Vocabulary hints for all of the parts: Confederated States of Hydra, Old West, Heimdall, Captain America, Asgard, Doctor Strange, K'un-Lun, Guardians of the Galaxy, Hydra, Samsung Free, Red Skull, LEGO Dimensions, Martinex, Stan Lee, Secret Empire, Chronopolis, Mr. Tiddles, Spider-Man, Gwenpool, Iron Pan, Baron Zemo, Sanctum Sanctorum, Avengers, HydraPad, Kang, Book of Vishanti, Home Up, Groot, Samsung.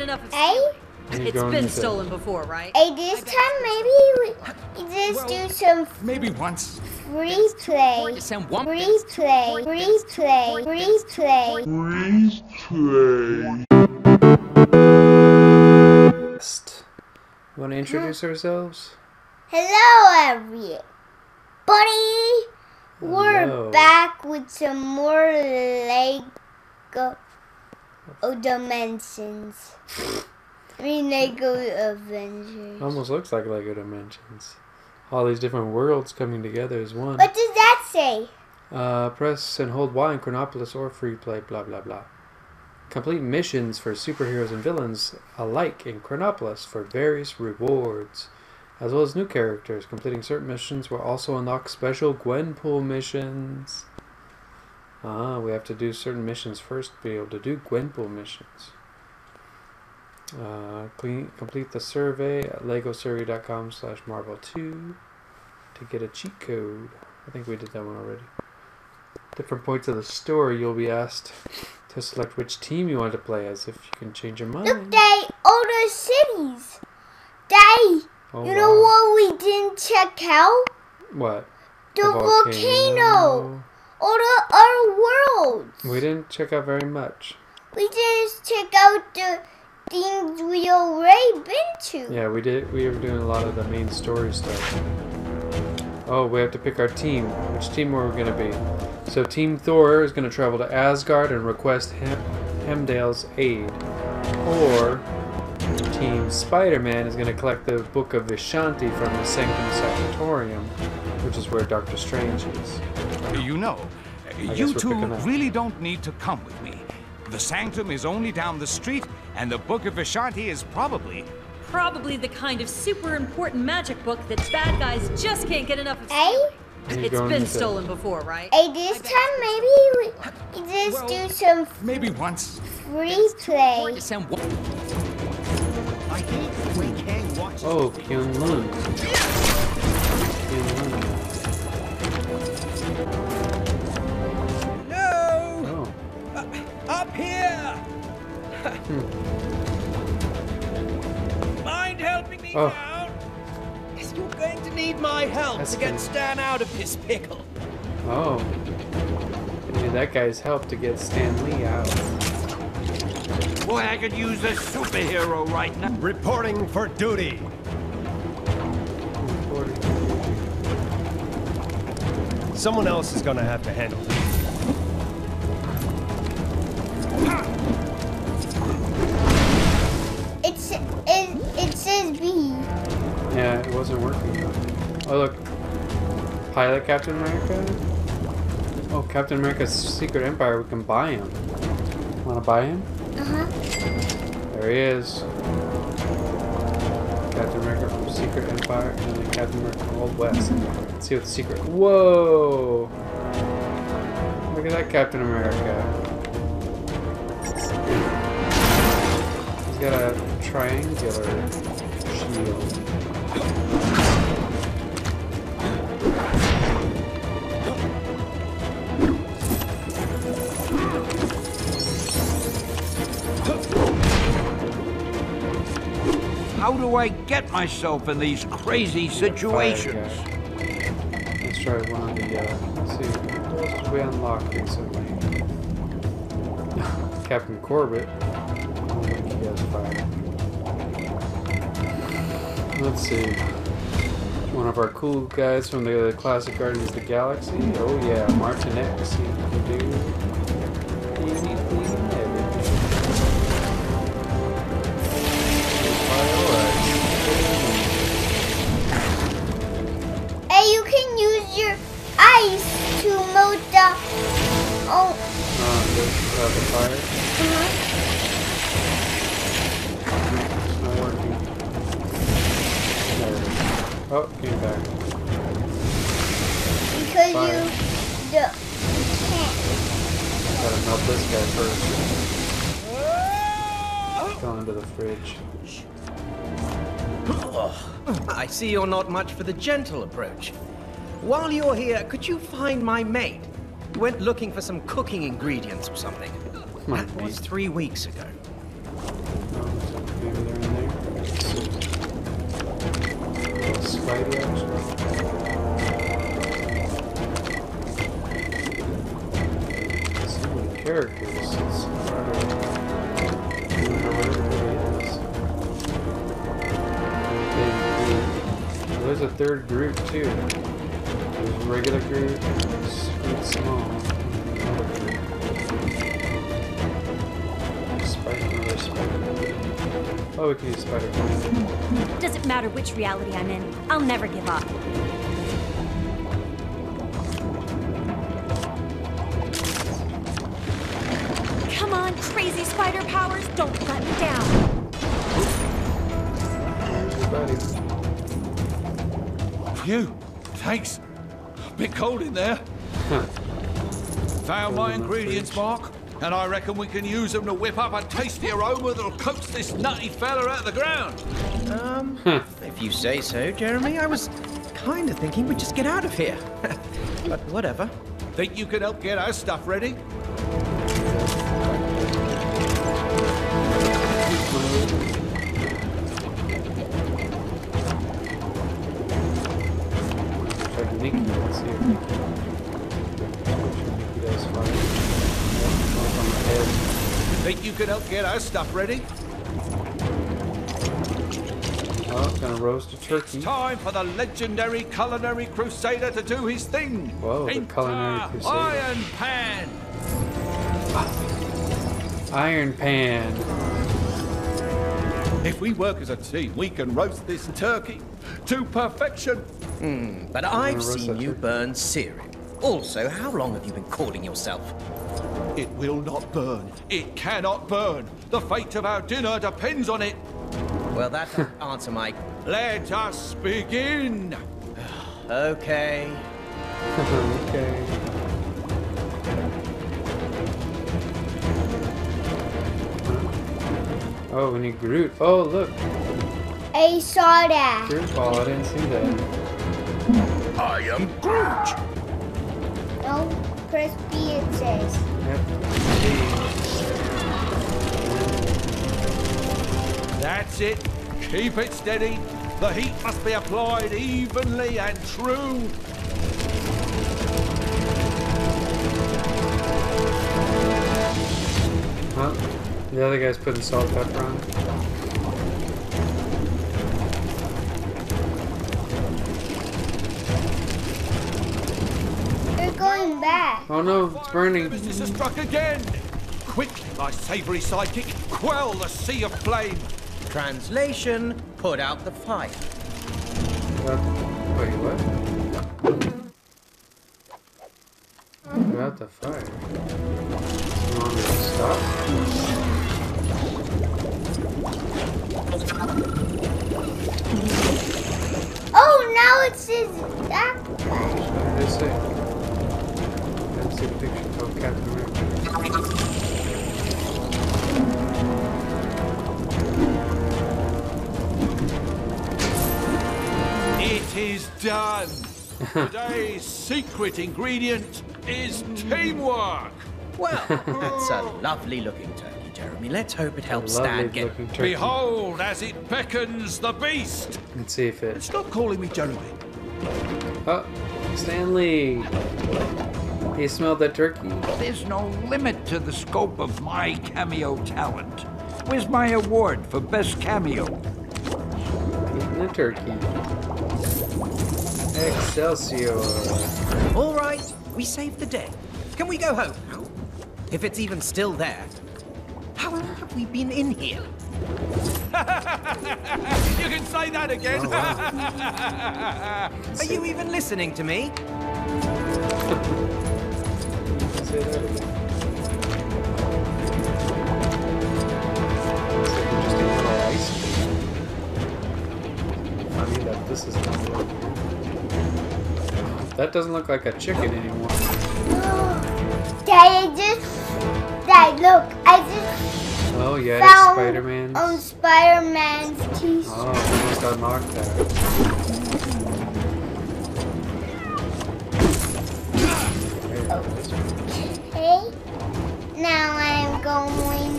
enough of it's been stolen before, right? Hey, this time maybe we just do some maybe once replay. You want to introduce ourselves? Hello, everybody. We're back with some more LEGO Dimensions. I mean, LEGO Avengers. Almost looks like LEGO Dimensions. All these different worlds coming together as one. What does that say? Press and hold Y in Chronopolis or free play, blah, blah, blah. Complete missions for superheroes and villains alike in Chronopolis for various rewards, as well as new characters. Completing certain missions will also unlock special Gwenpool missions. Ah, we have to do certain missions first to be able to do Gwenpool missions. Complete the survey at legosurvey.com/marvel2 to get a cheat code. I think we did that one already. Different points of the story, you'll be asked to select which team you want to play as if you can change your mind. Look, Daddy, all those cities. Daddy, you know what we didn't check out? What? The volcano. All the other worlds. We didn't check out very much. We just check out the things we already been to. Yeah, we did. We were doing a lot of the main story stuff. Oh, we have to pick our team. Which team are we going to be? So Team Thor is going to travel to Asgard and request Heimdall's aid. Or Team Spider-Man is going to collect the Book of Vishanti from the Sanctum Sanctorum, which is where Doctor Strange is. You know, you two really don't need to come with me. The Sanctum is only down the street, and the Book of Vishanti is probably the kind of super important magic book that bad guys just can't get enough of. It's been stolen before, right? Hey, this time maybe we just do some maybe once replay. Oh, K'un-Lun. No! Oh. Up here! Mind helping me out? You're going to need my help to get Stan out of his pickle. Oh. I mean, that guy's help to get Stan Lee out. Boy, I could use a superhero right now. Reporting for duty. Someone else is going to have to handle this. It says B. Yeah, it wasn't working though. Oh look, Pilot Captain America? Oh, Captain America's Secret Empire, we can buy him. Wanna buy him? Uh-huh. There he is. Captain America from Secret Empire, and then Captain America from Old West. Let's see what's secret. Whoa! Look at that Captain America. He's got a triangular shield. How do I get myself in these crazy situations? Let's try one of the, let's see, what else did we unlock recently? Captain Corbett. I think he has fire. Let's see. One of our cool guys from the classic Guardians of the Galaxy. Oh yeah, Martinex. You can do. The fire. It's not working. There. Oh, came back. Because you gotta melt this guy first. Fell into the fridge. I see you're not much for the gentle approach. While you're here, could you find my mate? Went looking for some cooking ingredients or something. That was 3 weeks ago. lady, actually. So many characters. It's harder. There's a third Groot, too. There's regular Groot, Groot small. Oh, we can use Spider-Man. Doesn't matter which reality I'm in. I'll never give up. Come on, crazy spider powers! Don't let me down. Phew! Thanks. A bit cold in there. Huh. Found my ingredients, Mark. And I reckon we can use them to whip up a tasty aroma that'll coax this nutty fella out of the ground. If you say so, Jeremy. I was kind of thinking we'd just get out of here. But whatever. Think you can help get our stuff ready? Think you could help get our stuff ready? Oh, gonna roast a turkey. It's time for the legendary culinary crusader to do his thing. Whoa, the culinary crusader. Iron Pan. Ah. Iron Pan. If we work as a team, we can roast this turkey to perfection. But I've seen you burn cereal. Also, how long have you been calling yourself? It will not burn. It cannot burn. The fate of our dinner depends on it. Well, that doesn't answer my... Let us begin. Okay. Okay. Oh, we need Groot. Oh, look. I saw that. Groot ball. I didn't see that. I am Groot. No. Press B, it says. Yep. That's it. Keep it steady. The heat must be applied evenly and true. Well, the other guy's putting salt and pepper on. Going back. Oh no, it's burning. Business has struck again. Quickly, my savory psychic, quell the sea of flame. Translation, put out the fire. Wait, what? Put out the fire. You want me to stop? Oh, now it says that guy. What did I say? See the picture of Captain America. It is done. Today's secret ingredient is teamwork. Well, that's a lovely looking turkey, Jeremy. Let's hope it helps Stan get. Behold, as it beckons the beast. Let's see if it. Stop calling me Jeremy. Oh, Stan Lee. He smelled the turkey. There's no limit to the scope of my cameo talent. Where's my award for best cameo? Eating the turkey. Excelsior. All right, we saved the day. Can we go home now? If it's even still there. How long have we been in here? You can say that again. Oh, wow. Are you even listening to me? I mean, this is not good. That doesn't look like a chicken anymore. Daddy, Daddy, look, I just. Oh yeah, found Spider-Man. On Spider-Man's t-shirt. Oh, I almost unlocked that. Now I'm going.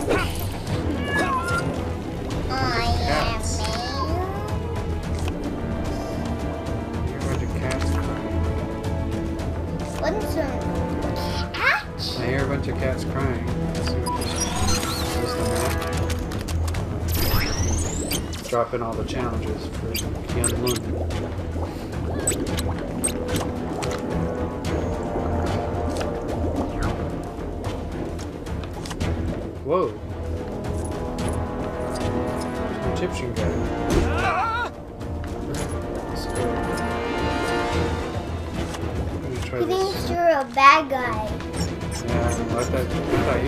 I am. cat's crying. Let's see what this is. Dropping all the challenges for K'un-Lun. Whoa. There's an Egyptian guy. Let's go. I'm gonna try this. He thinks you're a bad guy. Yeah, I thought he was a bad guy.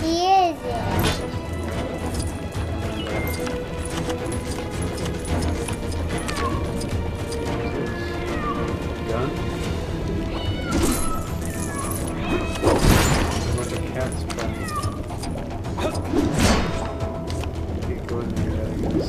He is, yeah. Gun? What the cat's trying. Keep going there, I guess.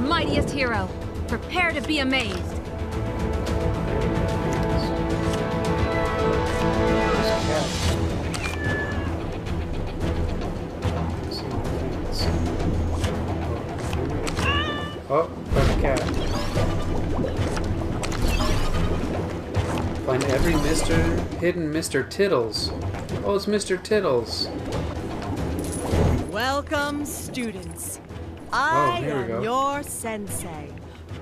Mightiest hero, prepare to be amazed. Oh, there's a cat. Find every hidden Mr. Tiddles. Oh, it's Mr. Tiddles. Welcome, students. I am your sensei.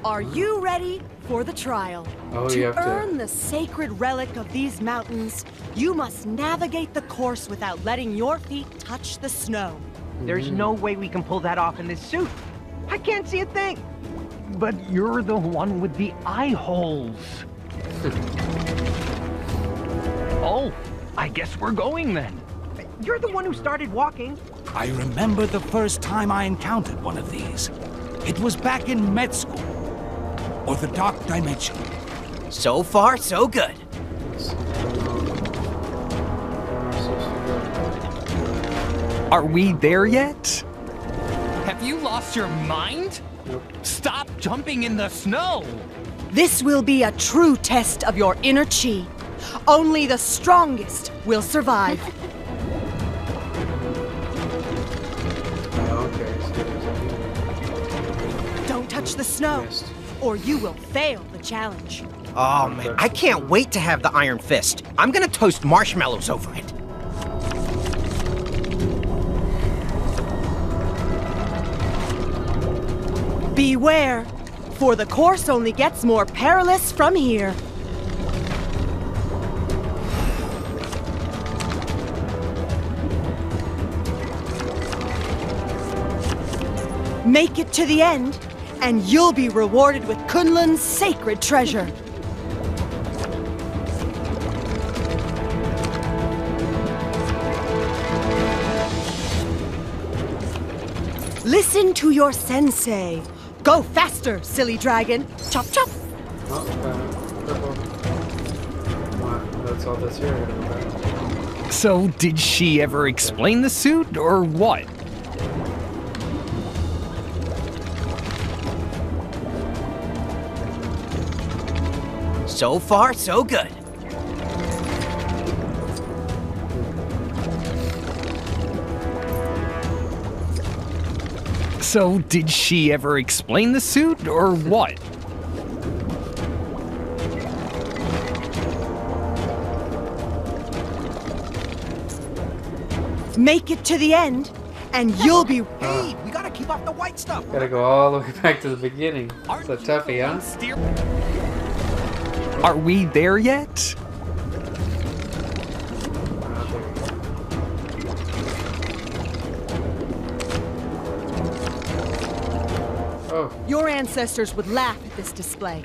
Are you ready for the trial? To earn the sacred relic of these mountains, you must navigate the course without letting your feet touch the snow. There's no way we can pull that off in this suit. I can't see a thing. But you're the one with the eye holes. Oh, I guess we're going then. You're the one who started walking. I remember the first time I encountered one of these. It was back in med school, or the Dark Dimension. So far, so good. Are we there yet? Have you lost your mind? Nope. Stop jumping in the snow! This will be a true test of your inner chi. Only the strongest will survive. The snow, or you will fail the challenge. Oh man, I can't wait to have the iron fist. I'm gonna toast marshmallows over it. Beware, for the course only gets more perilous from here. Make it to the end, and you'll be rewarded with K'un-Lun's sacred treasure. Listen to your sensei. Go faster, silly dragon. Chop, chop. That's all that's here. So, did she ever explain the suit, or what? So far, so good. So, did she ever explain the suit, or what? Make it to the end, and you'll be... Hey, we gotta keep off the white stuff! Gotta go all the way back to the beginning. It's a toughie, huh? Are we there yet? Oh. Your ancestors would laugh at this display,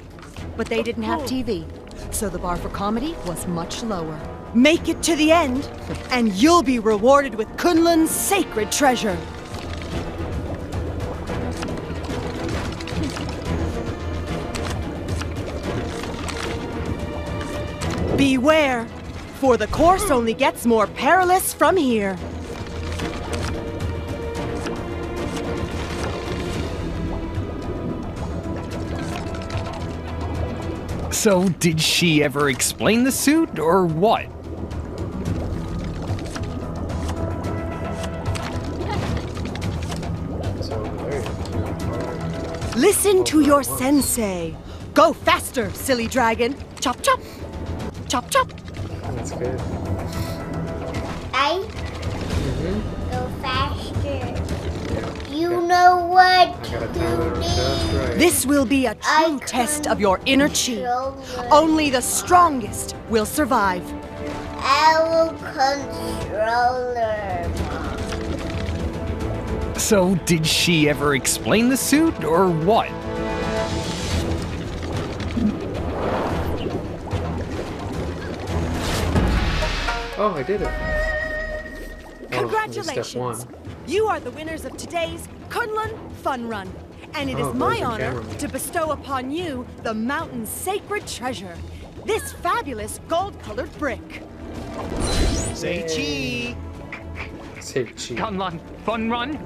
but they didn't have TV, so the bar for comedy was much lower. Make it to the end, and you'll be rewarded with K'un-Lun's sacred treasure. Beware, for the course only gets more perilous from here. So, did she ever explain the suit, or what? Listen to your sensei. Go faster, silly dragon. Chop, chop. Chop, chop. That's good. Go faster. You know what to do. This will be a true test of your inner chi. Only the strongest will survive. Our controller. So, did she ever explain the suit, or what? Oh, I did it. Congratulations. You are the winners of today's K'un-Lun Fun Run. And it is my honor to bestow upon you the mountain's sacred treasure. This fabulous gold-colored brick. Say chi. Say chi. K'un-Lun Fun Run?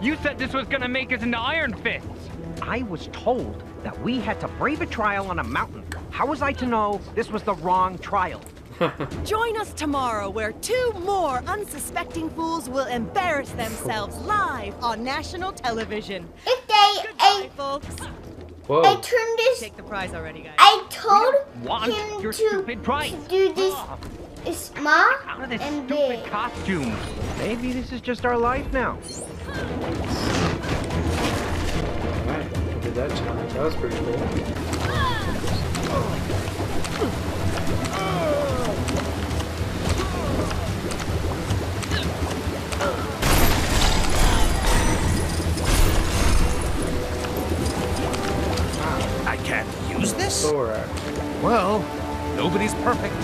You said this was gonna make us into Iron Fists. I was told that we had to brave a trial on a mountain. How was I to know this was the wrong trial? Join us tomorrow, where two more unsuspecting fools will embarrass themselves live on national television. If they, goodbye, folks. Whoa. I turned this. Take the prize already, guys. I told him your stupid prize. Do this. It's smart out of this and stupid big costume. Maybe this is just our life now. Alright, I did that challenge. That was pretty cool. I can't use this? Well, nobody's perfect.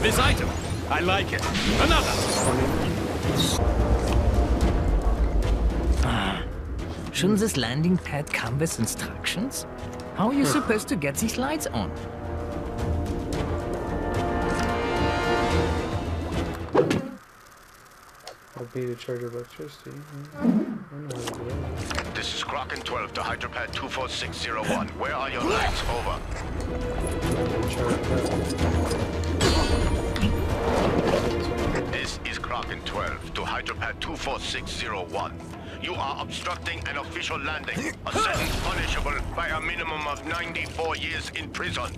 This item, I like it. Another! Shouldn't this landing pad come with instructions? How are you supposed to get these lights on? I'll be the charge of electricity. This is Kraken 12 to HydraPad 24601. Where are your lights? Over. This is Kraken 12 to HydraPad 24601. You are obstructing an official landing. A sentence punishable by a minimum of 94 years in prison.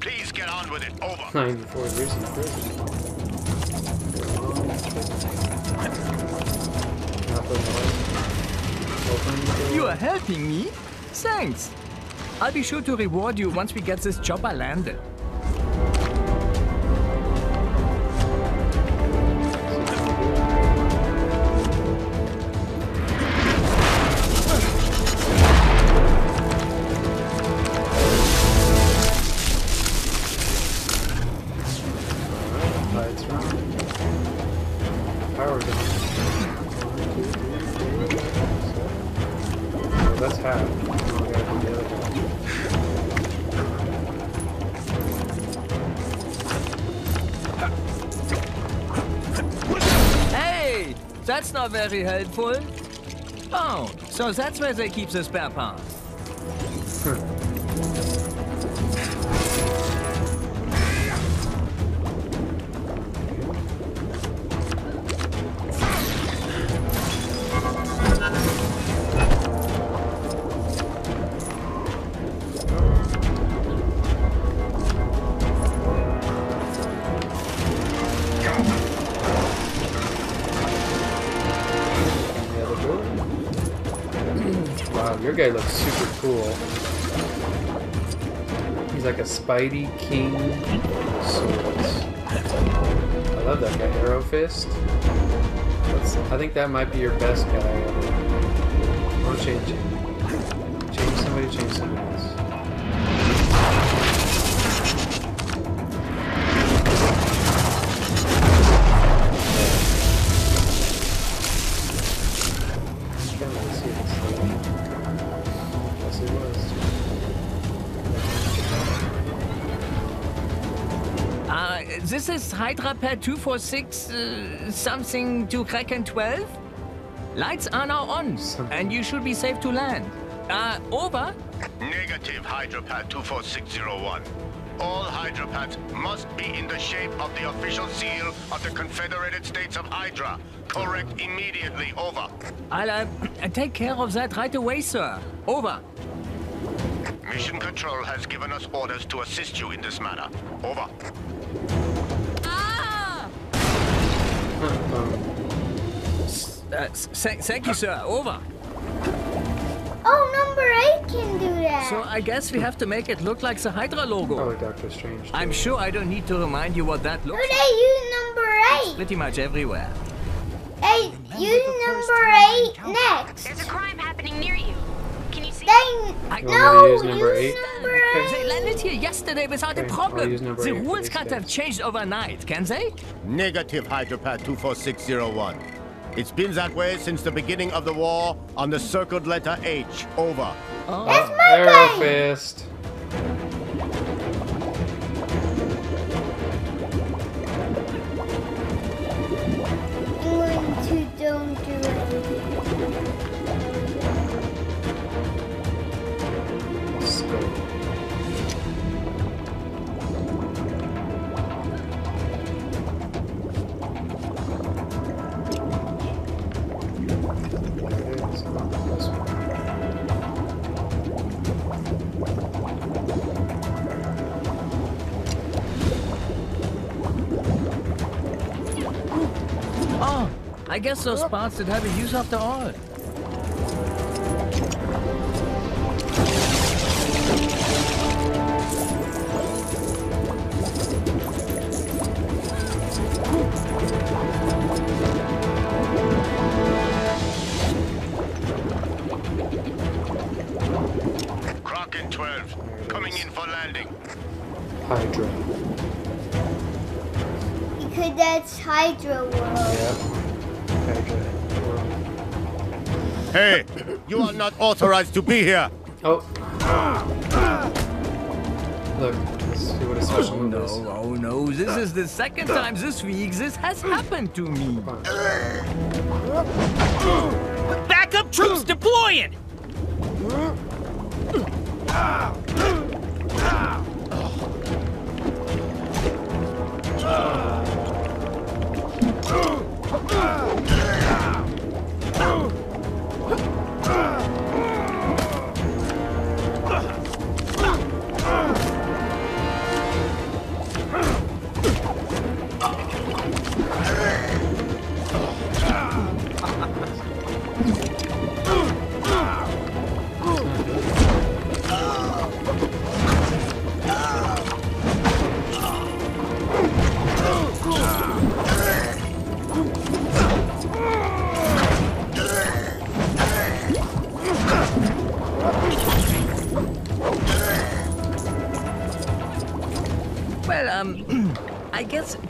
Please get on with it. Over. 94 years in prison. You are helping me? Thanks. I'll be sure to reward you once we get this chopper landed. That's not very helpful. Oh, so that's where they keep the spare parts. Guy looks super cool. He's like a Spidey King of Swords. I love that guy. Arrow Fist. I think that might be your best guy ever. I'll change it. Change somebody else. I can't really see this. This is HydraPad 246 something to Kraken 12. Lights are now on, and you should be safe to land. Over. Negative, HydraPad 24601. All HydraPads must be in the shape of the official seal of the Confederated States of Hydra. Correct immediately, over. I'll take care of that right away, sir. Over. Mission Control has given us orders to assist you in this matter. Over. Ah! Thank you, sir. Over. Oh, number 8 can do that. So I guess we have to make it look like the Hydra logo. Oh, Doctor Strange. I'm sure I don't need to remind you what that looks like. They use number 8. Pretty much everywhere. Hey, use number 8 next. There's a crime happening near you. Can you see? Use number 8. They landed here yesterday without a problem. The rules can't have changed overnight, can they? Negative, HydraPad 24601. It's been that way since the beginning of the war on the circled letter H. Over. Oh. That's my Arrow Fist. Don't do it. I guess those parts that have a use after all. Kraken 12, coming in for landing. Hydra. Because that's Hydra World. Yeah. Hey, you are not authorized to be here. Oh. Look, let's see what a special move is. Oh no, this is the second time this week this has happened to me. Backup troops deploying!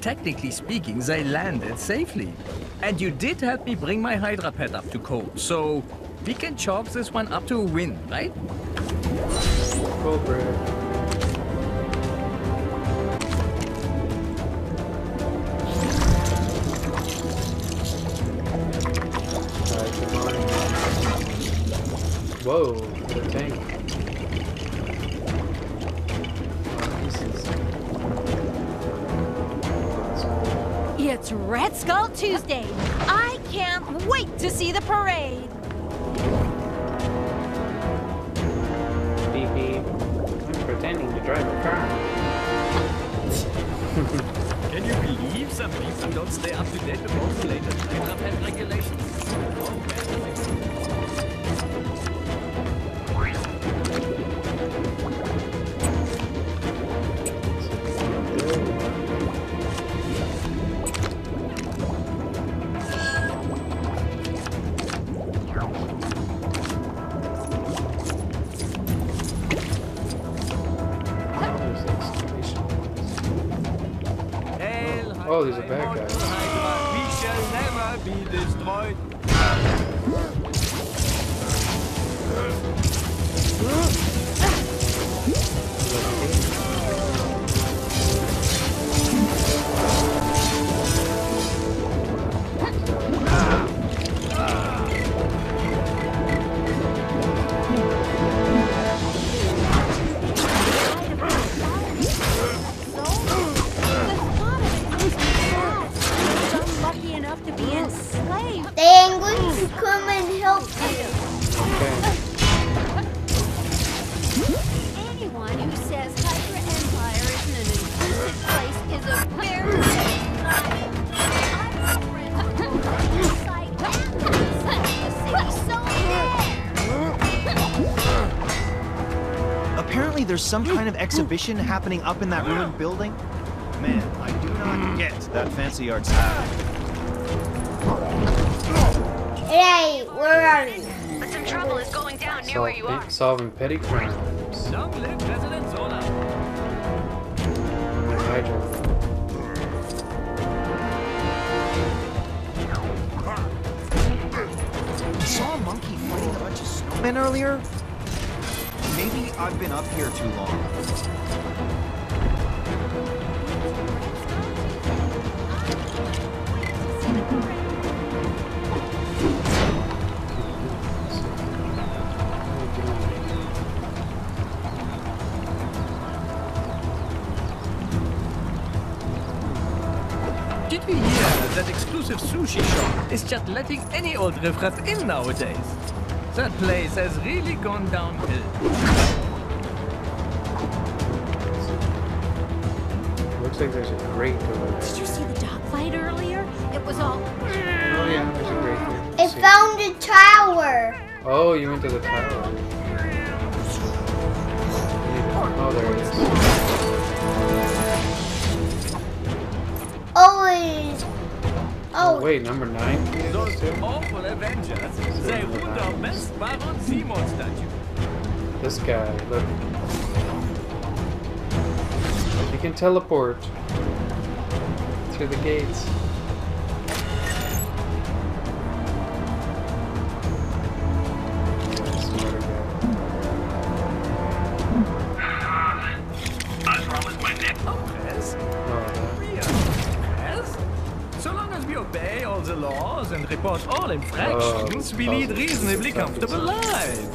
Technically speaking, they landed safely. And you did help me bring my HydraPad up to code, so we can chalk this one up to a win, right? Cobra. It's Red Skull Tuesday. I can't wait to see the parade. Beep beep. I'm pretending to drive a car. Can you believe some people don't stay up to date about the latest HydraPad regulations? Oh, there's a bad guy. We shall never be destroyed. Apparently there's some kind of exhibition happening up in that ruined building. Man, I do not get that fancy art stuff. Hey, where are you? But some trouble is going down near where you are. Solving petty crimes. Some live President Zola. Hydra. Earlier? Maybe I've been up here too long. Did you hear that exclusive sushi shop is just letting any old riffraff in nowadays? That place has really gone downhill. Looks like there's a grate over there. Did you see the dogfight earlier? It was all... Oh yeah, there's a grate there. It found a tower. Oh, you went to the tower. Oh, there it is. Oh, oh wait, number 9? Those awful Avengers, they would have messed Baron Zemo's statue. This guy, look. He can teleport through the gates. Report all infractions, we lead reasonably comfortable lives.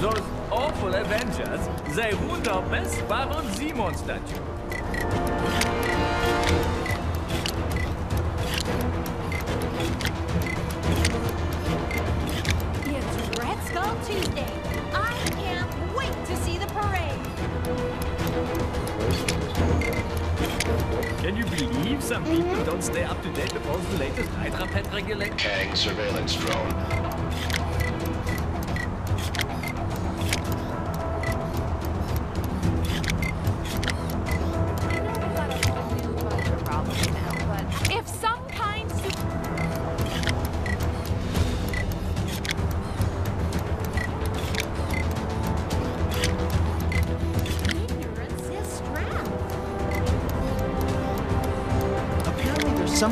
Those awful Avengers, they ruined our best Baron Zemo statue. It's Red Skull Tuesday. I can't wait to see the parade. Can you believe some people don't stay up to date with all the latest HydraPad regulations? Kang surveillance drone. I know we got a whole new bunch of problems now, but if some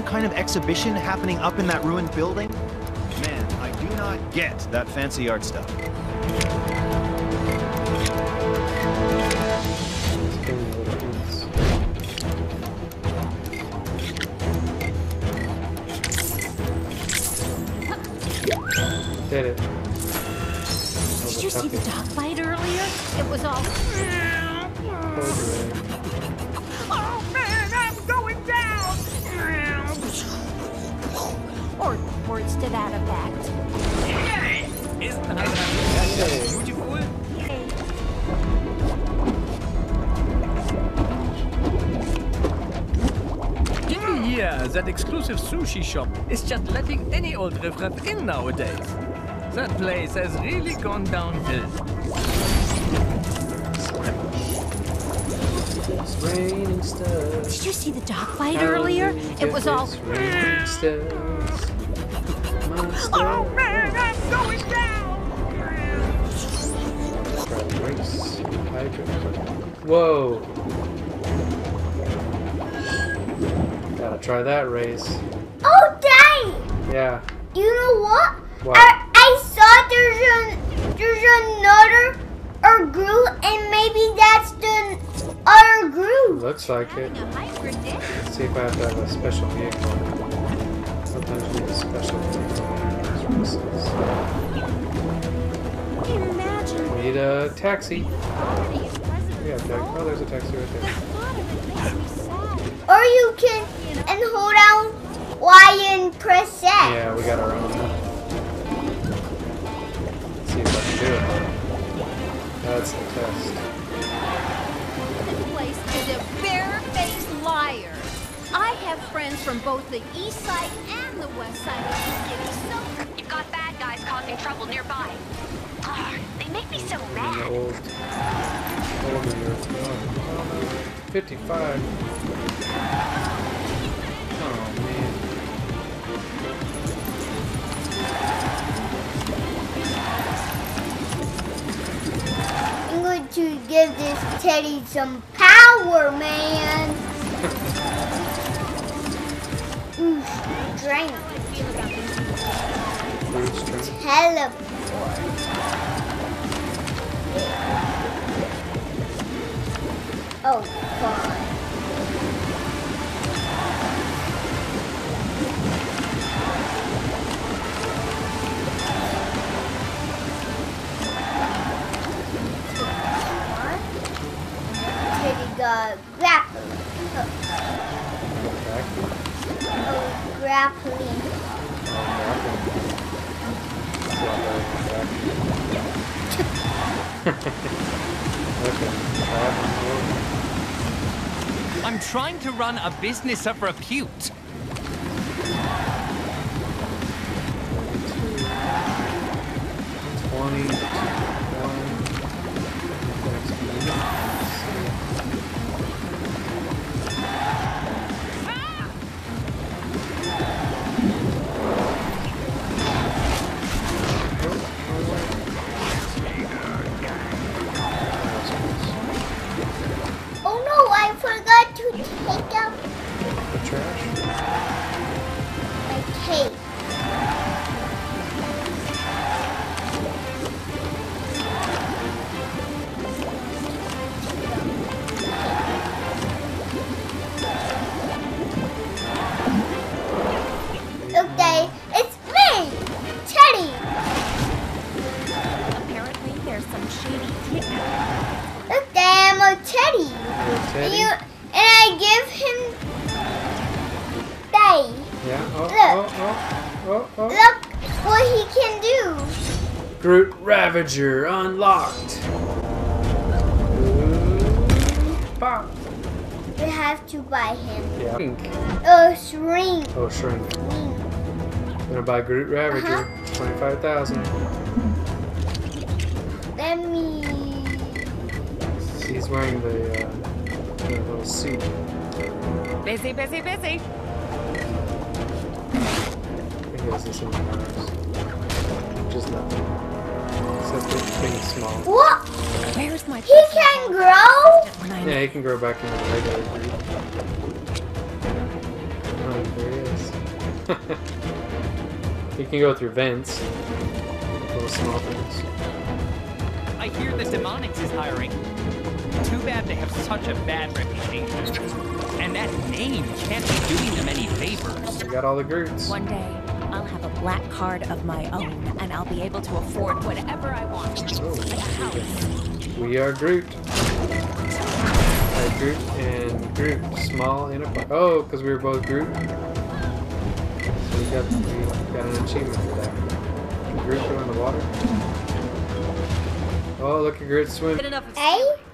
kind of exhibition happening up in that ruined building? Man, I do not get that fancy art stuff. Did it. Did you see the dogfight earlier? It was all... Oh, man, I'm going down! Or words to that effect. Yay! Isn't that beautiful? Yay. Did you hear that exclusive sushi shop is just letting any old riffraff in nowadays? That place has really gone downhill. It's raining stars. Did you see the dogfight earlier? It was all... Oh man, I'm going down! Whoa! Gotta try that race. Oh, dang! Yeah. You know what? What? I saw there's another Groot, and maybe that's the other Groot. Looks like it. Let's see if I have to have a special vehicle. Special things. We need a taxi. Yeah, oh, there's a taxi right there. Or you can and hold down Y and press X. Yeah, we got our own. Let's see if I can do it. That's the test. This place is a bare-faced liar. I have friends from both the east side and the west side of the city. Let's go. 55. Oh, man. I'm going to give this teddy some power, man. Ooh, strength. Teleport. Oh, God. Grapple. Oh, grappling. I'm trying to run a business of repute. Ravager unlocked. Pop. We have to buy him. Yeah. Shrink. Oh, shrink. I'm gonna buy Groot Ravager. 25,000. Let me. He's wearing the little suit. Busy, busy, busy. I think this in the just nothing. Small. What? Where's my he can grow? Yeah, he can grow back into the regular breed. Oh, there he is. He can go through vents. Little small things. I hear the Demonics is hiring. Too bad they have such a bad reputation. And that name can't be doing them any favors. We got all the Groots. One day. I'll have a black card of my own, and I'll be able to afford whatever I want. Oh, like a house. We are Groot. Groot and Groot, small and apart. Oh, because we were both Groot. So we got an achievement for that. Groot go in the water. Oh, look at Groot swim. Good enough. Hey?